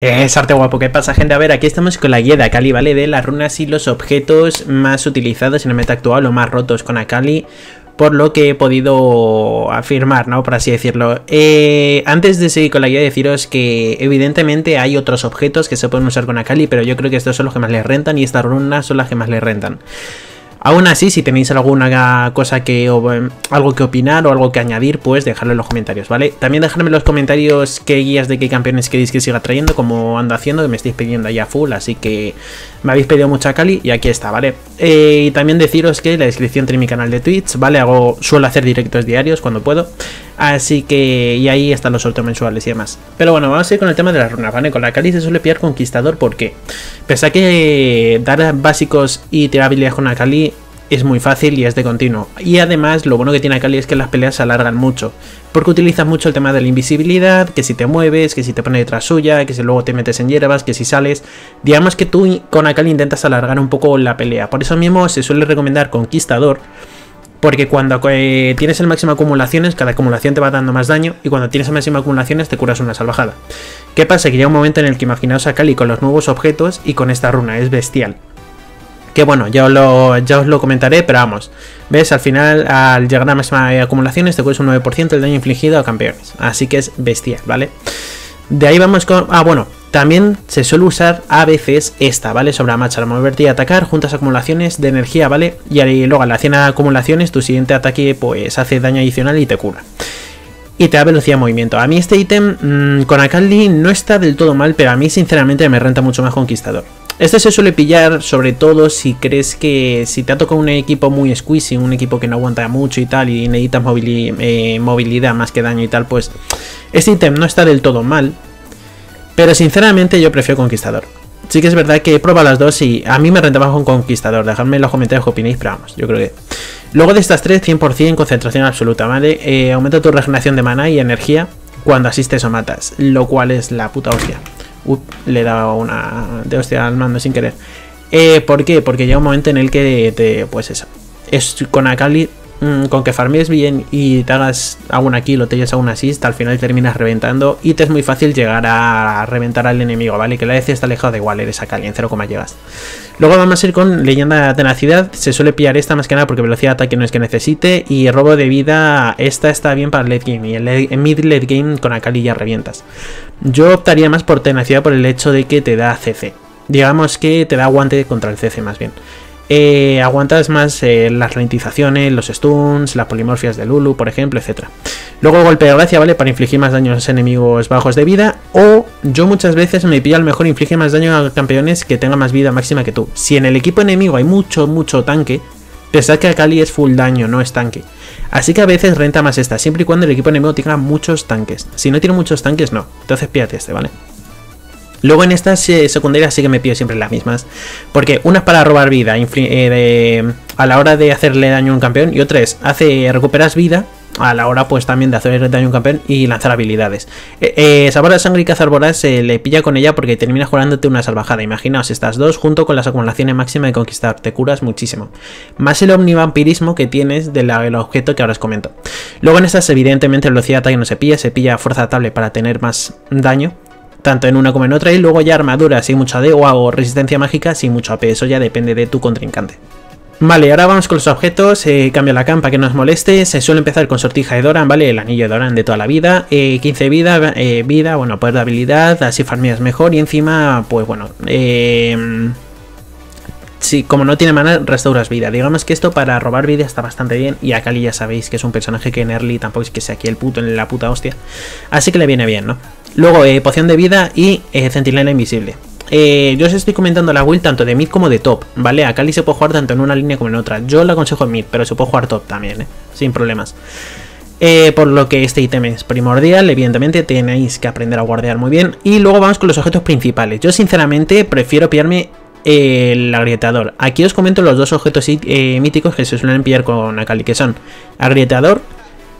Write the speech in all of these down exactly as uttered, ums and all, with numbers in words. Es arte guapo. ¿Qué pasa, gente? A ver, aquí estamos con la guía de Akali, ¿vale? De las runas y los objetos más utilizados en el meta actual o más rotos con Akali, por lo que he podido afirmar, ¿no? Por así decirlo. Eh, antes de seguir con la guía, deciros que evidentemente hay otros objetos que se pueden usar con Akali, pero yo creo que estos son los que más les rentan y estas runas son las que más les rentan. Aún así, si tenéis alguna cosa que, o, algo que opinar o algo que añadir, pues dejadlo en los comentarios, ¿vale? También dejadme en los comentarios qué guías de qué campeones queréis que siga trayendo, como ando haciendo, que me estáis pidiendo allá full, así que me habéis pedido mucha Akali y aquí está, ¿vale? Eh, y también deciros que la descripción tiene mi canal de Twitch, ¿vale? Hago, suelo hacer directos diarios cuando puedo, así que y ahí están los sorteos mensuales y demás. Pero bueno, vamos a ir con el tema de las runas, ¿vale? Con la Akali se suele pillar Conquistador, ¿por qué? Pese a que dar básicos y tirar habilidades con Akali es muy fácil y es de continuo. Y además lo bueno que tiene Akali es que las peleas se alargan mucho, porque utilizas mucho el tema de la invisibilidad, que si te mueves, que si te pones detrás suya, que si luego te metes en hierbas, que si sales. Digamos que tú con Akali intentas alargar un poco la pelea. Por eso mismo se suele recomendar Conquistador, porque cuando eh, tienes el máximo de acumulaciones, cada acumulación te va dando más daño, y cuando tienes el máximo de acumulaciones te curas una salvajada. ¿Qué pasa? Que llega un momento en el que imaginaos a Akali con los nuevos objetos y con esta runa, es bestial. Que bueno, ya os, lo, ya os lo comentaré, pero vamos, ves, al final, al llegar a la máxima de acumulaciones te cuesta un nueve por ciento el daño infligido a campeones, así que es bestial, ¿vale? De ahí vamos con... Ah, bueno, también se suele usar a veces esta, ¿vale? Sobre la marcha, al moverte y atacar, juntas acumulaciones de energía, ¿vale? Y ahí, luego a las cien acumulaciones tu siguiente ataque pues hace daño adicional y te cura. Y te da velocidad de movimiento. A mí este ítem mmm, con Akali no está del todo mal, pero a mí sinceramente me renta mucho más Conquistador. Este se suele pillar sobre todo si crees que si te ha tocado un equipo muy squeezy, un equipo que no aguanta mucho y tal, y necesitas movili eh, movilidad más que daño y tal, pues este ítem no está del todo mal, pero sinceramente yo prefiero Conquistador. Sí que es verdad que he probado las dos y a mí me rentaba con Conquistador. Dejadme en los comentarios qué opináis, pero vamos, yo creo que... Luego de estas tres, cien por cien concentración absoluta, ¿vale? Eh, aumenta tu regeneración de mana y energía cuando asistes o matas, lo cual es la puta hostia. Up, le he dado una de hostia al mando sin querer. Eh, ¿Por qué? Porque llega un momento en el que te... Pues eso. Es con Akali, mmm, con que farmees bien y te hagas alguna kill o te lleves algún assist, al final terminas reventando y te es muy fácil llegar a reventar al enemigo, ¿vale? Que la D C está alejado de igual, eres Akali en cero coma llegas. Luego vamos a ir con Leyenda de Tenacidad. Se suele pillar esta más que nada porque velocidad de ataque no es que necesite, y robo de vida, esta está bien para el late game, y en mid late game con Akali ya revientas. Yo optaría más por Tenacidad por el hecho de que te da C C, digamos que te da aguante contra el C C más bien. Eh, aguantas más eh, las ralentizaciones, los stuns, las polimorfias de Lulu, por ejemplo, etcétera. Luego golpe de gracia, ¿vale? Para infligir más daño a los enemigos bajos de vida. O yo muchas veces me pillo al mejor inflige más daño a campeones que tengan más vida máxima que tú. Si en el equipo enemigo hay mucho, mucho tanque, pensad que Akali es full daño, no es tanque. Así que a veces renta más esta, siempre y cuando el equipo enemigo tenga muchos tanques. Si no tiene muchos tanques, no. Entonces pídate este, ¿vale? Luego en estas eh, secundarias sí que me pido siempre las mismas, porque una es para robar vida eh, de, a la hora de hacerle daño a un campeón, y otra es hace, recuperas vida a la hora pues también de hacer daño a un campeón y lanzar habilidades. Eh, eh, Sabor de Sangre y Cazarbordas se eh, le pilla con ella porque terminas jugándote una salvajada. Imaginaos estas dos junto con las acumulaciones máximas de Conquistador, te curas muchísimo, más el omnivampirismo que tienes del de objeto que ahora os comento. Luego en estas evidentemente velocidad de ataque no se pilla, se pilla fuerza tabla para tener más daño, tanto en una como en otra, y luego ya armadura sin mucho A D o, o resistencia mágica sin mucho A P, eso ya depende de tu contrincante. Vale, ahora vamos con los objetos. eh, cambio la campa que no os moleste, se suele empezar con Sortija de Doran, vale, el anillo de Doran de toda la vida, eh, quince vida, eh, vida, bueno, poder de habilidad, así farmeas mejor, y encima, pues bueno, eh... sí, como no tiene mana, restauras vida. Digamos que esto para robar vida está bastante bien. Y Akali ya sabéis que es un personaje que en early tampoco es que sea aquí el puto en la puta hostia, así que le viene bien, ¿no? Luego, eh, poción de vida y eh, centinela invisible. Eh, yo os estoy comentando la build tanto de mid como de top, ¿vale? Akali se puede jugar tanto en una línea como en otra. Yo la aconsejo en mid, pero se puede jugar top también, ¿eh? Sin problemas. Eh, por lo que este ítem es primordial, evidentemente tenéis que aprender a guardear muy bien. Y luego vamos con los objetos principales. Yo sinceramente prefiero pillarme el Agrietador. Aquí os comento los dos objetos eh, míticos que se suelen pillar con Akali, que son Agrietador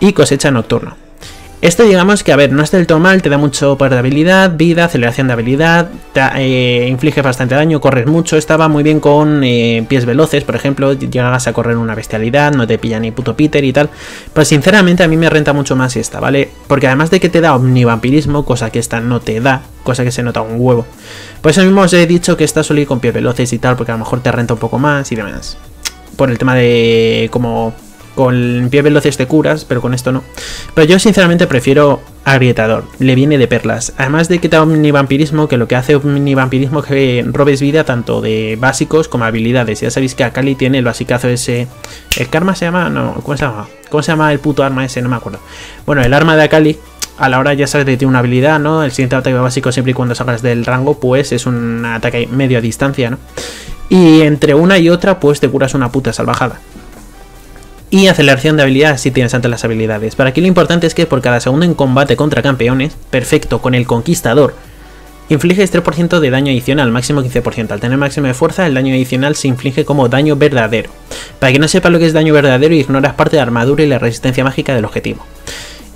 y Cosecha Nocturna. Este, digamos que, a ver, no es del todo mal, te da mucho poder de habilidad, vida, aceleración de habilidad, te, eh, infliges bastante daño, corres mucho. Estaba muy bien con eh, pies veloces, por ejemplo, llegas a correr una bestialidad, no te pilla ni puto Peter y tal. Pues sinceramente a mí me renta mucho más esta, ¿vale? Porque además de que te da omnivampirismo, cosa que esta no te da, cosa que se nota un huevo. Por eso mismo os he dicho que esta suele ir con pies veloces y tal, porque a lo mejor te renta un poco más y demás. Por el tema de como... Con pie veloces te curas, pero con esto no. Pero yo sinceramente prefiero Agrietador, le viene de perlas. Además de que te da omnivampirismo, que lo que hace omnivampirismo es que robes vida tanto de básicos como habilidades. Ya sabéis que Akali tiene el basicazo ese... ¿El karma se llama? No, ¿cómo se llama? ¿Cómo se llama el puto arma ese? No me acuerdo. Bueno, el arma de Akali, a la hora ya sabes que tiene una habilidad, ¿no? El siguiente ataque básico siempre y cuando salgas del rango, pues es un ataque medio a distancia, ¿no? Y entre una y otra, pues te curas una puta salvajada. Y aceleración de habilidad si tienes antes las habilidades. Para aquí lo importante es que por cada segundo en combate contra campeones, perfecto, con el Conquistador, infliges tres por ciento de daño adicional, máximo quince por ciento. Al tener máximo de fuerza, el daño adicional se inflige como daño verdadero. Para que no sepa lo que es daño verdadero, ignoras parte de la armadura y la resistencia mágica del objetivo.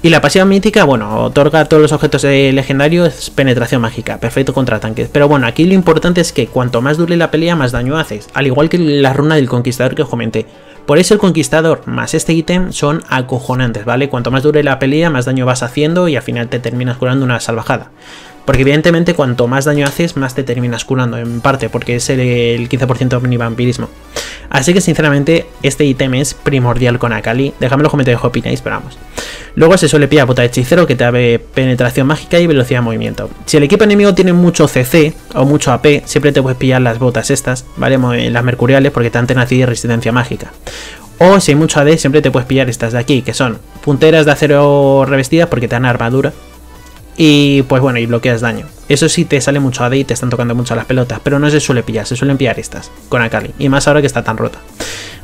Y la pasiva mítica, bueno, otorga a todos los objetos legendarios penetración mágica, perfecto contra tanques. Pero bueno, aquí lo importante es que cuanto más dure la pelea, más daño haces, al igual que la runa del Conquistador que os comenté. Por eso el Conquistador más este ítem son acojonantes, ¿vale? Cuanto más dure la pelea, más daño vas haciendo y al final te terminas curando una salvajada. Porque evidentemente cuanto más daño haces, más te terminas curando, en parte, porque es el, el quince por ciento de omnivampirismo. Así que sinceramente este ítem es primordial con Akali. Dejadme en los comentarios qué opináis, pero vamos. Luego se suele pillar Botas de Hechicero, que te da penetración mágica y velocidad de movimiento. Si el equipo enemigo tiene mucho C C o mucho A P, siempre te puedes pillar las botas estas, ¿vale? Las mercuriales, porque te dan tenacidad y resistencia mágica. O si hay mucho A D, siempre te puedes pillar estas de aquí, que son punteras de acero revestidas, porque te dan armadura. Y pues bueno, y bloqueas daño. Eso sí, te sale mucho A D y te están tocando mucho las pelotas, pero no se suele pillar, se suelen pillar estas con Akali, y más ahora que está tan rota.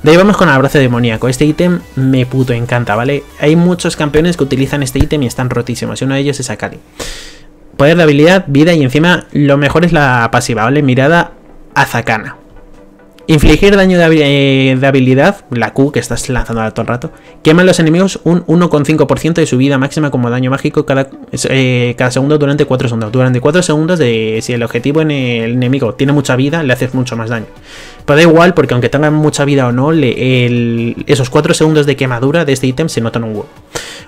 De ahí vamos con Abrazo demoníaco. Este ítem me puto encanta, ¿vale? Hay muchos campeones que utilizan este ítem y están rotísimos, y uno de ellos es Akali. Poder de habilidad, vida y encima lo mejor es la pasiva, ¿vale? Mirada Azakana. Infligir daño de, eh, de habilidad, la Q que estás lanzando todo el rato, quema a los enemigos un uno coma cinco por ciento de su vida máxima como daño mágico cada, eh, cada segundo durante cuatro segundos. Durante cuatro segundos, de, si el objetivo en el enemigo tiene mucha vida, le haces mucho más daño. Pero da igual, porque aunque tengan mucha vida o no, le, el, esos cuatro segundos de quemadura de este ítem se notan un huevo.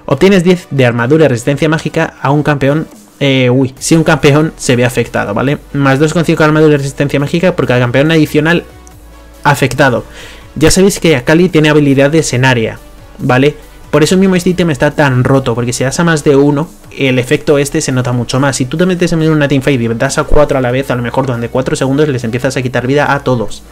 Obtienes diez de armadura y resistencia mágica a un campeón. Eh, uy, si un campeón se ve afectado, ¿vale? Más dos coma cinco de armadura y resistencia mágica por cada campeón adicional afectado. Ya sabéis que Akali tiene habilidad de escenaria, ¿vale? Por eso mismo este ítem está tan roto, porque si das a más de uno, el efecto este se nota mucho más. Si tú te metes en una teamfight y das a cuatro a la vez, a lo mejor durante cuatro segundos les empiezas a quitar vida a todos.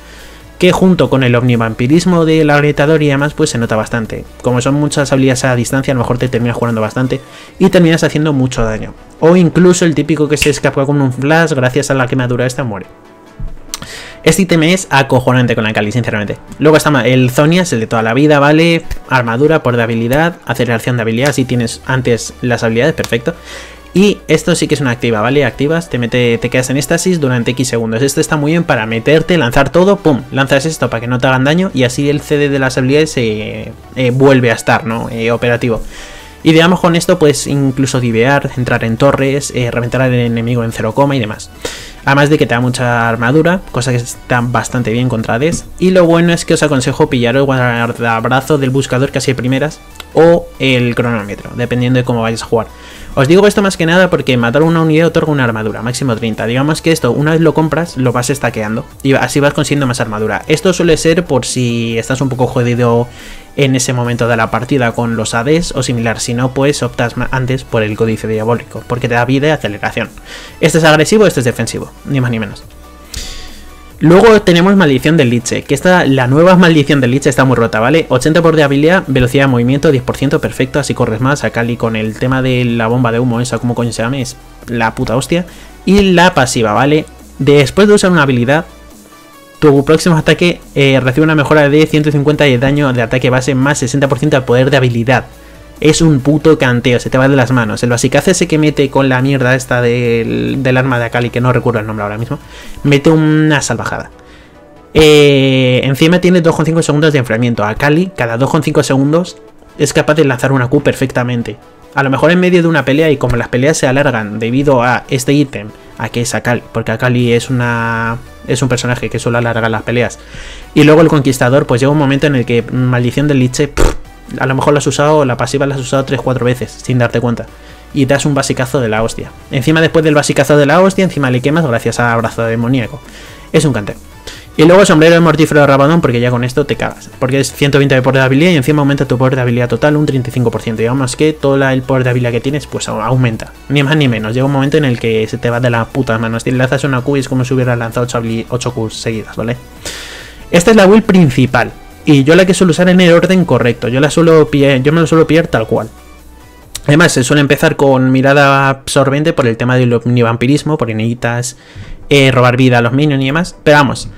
Que junto con el omnivampirismo del agrietador y demás, pues se nota bastante. Como son muchas habilidades a distancia, a lo mejor te terminas jugando bastante y terminas haciendo mucho daño. O incluso el típico que se escapa con un flash, gracias a la quemadura esta muere. Este ítem es acojonante con Akali, sinceramente. Luego está el Zonia, es el de toda la vida, ¿vale? Armadura, por de habilidad, aceleración de habilidad, si tienes antes las habilidades, perfecto. Y esto sí que es una activa, ¿vale? Activas, te, mete, te quedas en éxtasis durante X segundos. Esto está muy bien para meterte, lanzar todo, pum, lanzas esto para que no te hagan daño y así el C D de las habilidades eh, eh, vuelve a estar, ¿no? Eh, operativo. Y digamos con esto puedes incluso divear, entrar en torres, eh, reventar al enemigo en cero coma y demás. Además de que te da mucha armadura, cosa que está bastante bien contra A Ds. Y lo bueno es que os aconsejo pillar el guardabrazo del buscador casi de primeras o el cronómetro, dependiendo de cómo vayas a jugar. Os digo esto más que nada porque matar una unidad otorga una armadura, máximo treinta. Digamos que esto, una vez lo compras, lo vas stackeando y así vas consiguiendo más armadura. Esto suele ser por si estás un poco jodido en ese momento de la partida con los A Ds o similar, si no pues optas antes por el códice diabólico, porque te da vida y aceleración. Este es agresivo, este es defensivo, ni más ni menos. Luego tenemos Maldición del Lich, que esta, la nueva Maldición del Lich está muy rota, ¿vale? ochenta por ciento de habilidad, velocidad de movimiento, diez por ciento, perfecto, así corres más. Akali con el tema de la bomba de humo, esa como coño se llama, es la puta hostia. Y la pasiva, ¿vale? Después de usar una habilidad, tu próximo ataque eh, recibe una mejora de ciento cincuenta de daño de ataque base más sesenta por ciento al poder de habilidad. Es un puto canteo, se te va de las manos. El basicazo ese que mete con la mierda esta del, del arma de Akali, que no recuerdo el nombre ahora mismo, mete una salvajada. Eh, encima tiene dos coma cinco segundos de enfriamiento. Akali, cada dos coma cinco segundos, es capaz de lanzar una Q perfectamente. A lo mejor en medio de una pelea, y como las peleas se alargan debido a este ítem, a que es Akali, porque Akali es una es un personaje que suele alargar las peleas, y luego el Conquistador, pues llega un momento en el que Maldición del Lich, pff, a lo mejor la has usado, la pasiva la has usado tres cuatro veces sin darte cuenta, y das un basicazo de la hostia. Encima, después del basicazo de la hostia, encima le quemas gracias a Abrazo demoníaco. Es un cante. Y luego Sombrero mortífero de Rabadón, porque ya con esto te cagas. Porque es ciento veinte de poder de habilidad y encima aumenta tu poder de habilidad total un treinta y cinco por ciento. Digamos que todo la, el poder de habilidad que tienes, pues aumenta. Ni más ni menos. Llega un momento en el que se te va de la puta mano. Si lanzas una Q, es como si hubieras lanzado ocho Qs seguidas, ¿vale? Esta es la build principal. Y yo la que suelo usar en el orden correcto. Yo la suelo pillar, yo me lo suelo pillar tal cual. Además, se suele empezar con mirada absorbente por el tema del omnivampirismo, porque necesitas eh, robar vida a los minions y demás. Pero vamos.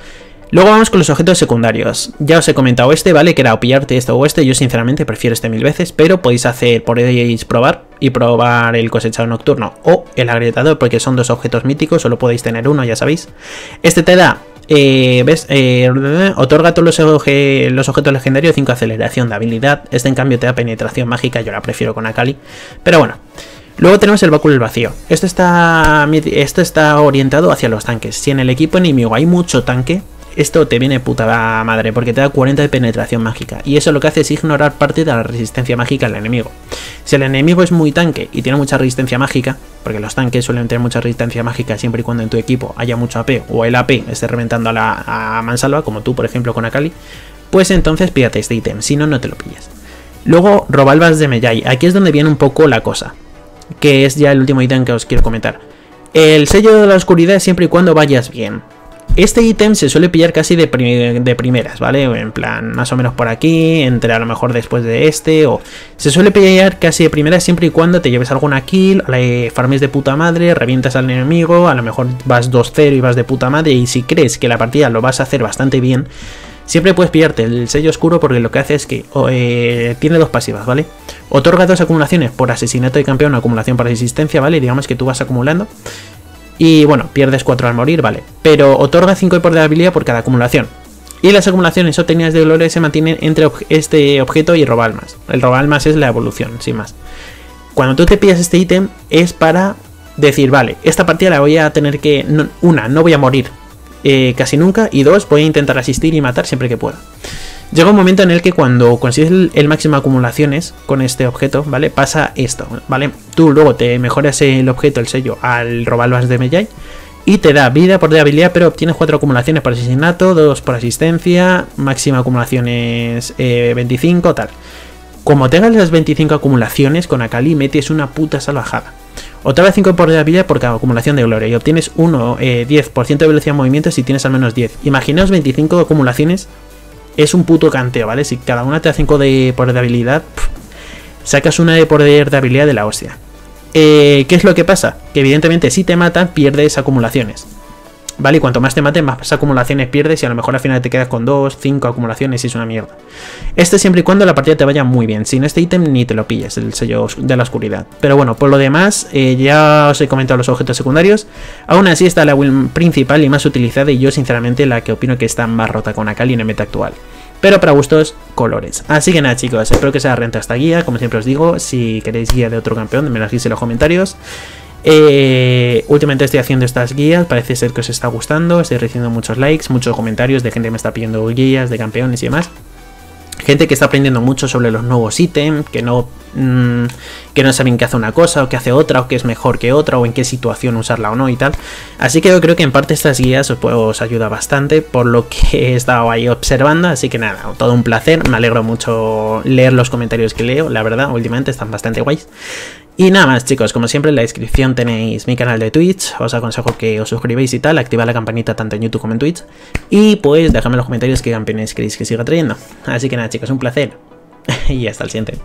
Luego vamos con los objetos secundarios. Ya os he comentado este, ¿vale? Que era o pillarte esto o este. Yo sinceramente prefiero este mil veces, pero podéis hacer, podéis probar y probar el cosechador nocturno o el agrietador, porque son dos objetos míticos, solo podéis tener uno, ya sabéis. Este te da, eh, ¿ves? Eh, otorga todos los, oje, los objetos legendarios cinco aceleración de habilidad. Este en cambio te da penetración mágica, yo la prefiero con Akali, pero bueno. Luego tenemos el báculo del vacío. Esto está, esto está orientado hacia los tanques. Si en el equipo enemigo hay mucho tanque, esto te viene puta madre, porque te da cuarenta de penetración mágica, y eso lo que hace es ignorar parte de la resistencia mágica del enemigo. Si el enemigo es muy tanque y tiene mucha resistencia mágica, porque los tanques suelen tener mucha resistencia mágica siempre y cuando en tu equipo haya mucho A P o el A P esté reventando a, la, a mansalva, como tú por ejemplo con Akali, pues entonces pídate este ítem, si no, no te lo pillas. Luego Robalvas de Mejai, aquí es donde viene un poco la cosa, que es ya el último ítem que os quiero comentar. El sello de la oscuridad, siempre y cuando vayas bien. Este ítem se suele pillar casi de, prim de primeras, ¿vale? En plan, más o menos por aquí, entre a lo mejor después de este, o... Se suele pillar casi de primeras siempre y cuando te lleves alguna kill, le farmes de puta madre, revientas al enemigo, a lo mejor vas dos cero y vas de puta madre, y si crees que la partida lo vas a hacer bastante bien, siempre puedes pillarte el sello oscuro, porque lo que hace es que oh, eh, tiene dos pasivas, ¿vale? Otorga dos acumulaciones por asesinato de campeón, acumulación por resistencia, ¿vale? Digamos que tú vas acumulando. Y bueno, pierdes cuatro al morir, vale. Pero otorga cinco de poder de habilidad por cada acumulación. Y las acumulaciones obtenidas de gloria se mantienen entre ob este objeto y Robalmas. El Robalmas es la evolución, sin más. Cuando tú te pillas este ítem es para decir, vale, esta partida la voy a tener que... No, una, no voy a morir eh, casi nunca. Y dos, voy a intentar asistir y matar siempre que pueda. Llega un momento en el que cuando consigues el, el máximo de acumulaciones con este objeto, ¿vale? Pasa esto, ¿vale? Tú luego te mejoras el objeto, el sello, al Robalvas de Mejai, y te da vida por de habilidad, pero obtienes cuatro acumulaciones por asesinato, dos por asistencia, máxima acumulaciones eh, veinticinco, tal. Como tengas las veinticinco acumulaciones con Akali, metes una puta salvajada. Otra vez cinco por de habilidad por cada acumulación de gloria, y obtienes uno, eh, diez por ciento de velocidad de movimiento si tienes al menos diez. Imaginaos veinticinco acumulaciones. Es un puto canteo, ¿vale? Si cada una te da cinco de poder de habilidad, pff, sacas una de poder de habilidad de la hostia. Eh, ¿Qué es lo que pasa? Que evidentemente si te matan, pierdes acumulaciones, ¿vale? Y cuanto más te maten, más acumulaciones pierdes, y a lo mejor al final te quedas con dos, cinco acumulaciones y es una mierda. Este siempre y cuando la partida te vaya muy bien. Sin este ítem ni te lo pilles, el sello de la oscuridad. Pero bueno, por lo demás, eh, ya os he comentado los objetos secundarios. Aún así está la build principal y más utilizada, y yo sinceramente la que opino que está más rota con Akali en el meta actual. Pero para gustos, colores. Así que nada, chicos, espero que os haya rentado esta guía. Como siempre os digo, si queréis guía de otro campeón, me lo dejéis en los comentarios. Eh, últimamente estoy haciendo estas guías, parece ser que os está gustando, estoy recibiendo muchos likes, muchos comentarios de gente que me está pidiendo guías de campeones y demás, gente que está aprendiendo mucho sobre los nuevos ítems, que no mmm, que no saben qué hace una cosa o qué hace otra, o qué es mejor que otra, o en qué situación usarla o no y tal. Así que yo creo que en parte estas guías os, puedo, os ayuda bastante por lo que he estado ahí observando. Así que nada, todo un placer, me alegro mucho leer los comentarios que leo, la verdad, últimamente están bastante guays. Y nada más, chicos, como siempre en la descripción tenéis mi canal de Twitch, os aconsejo que os suscribáis y tal, activad la campanita tanto en YouTube como en Twitch, y pues dejadme en los comentarios qué campeones queréis que siga trayendo. Así que nada, chicos, un placer, y hasta el siguiente.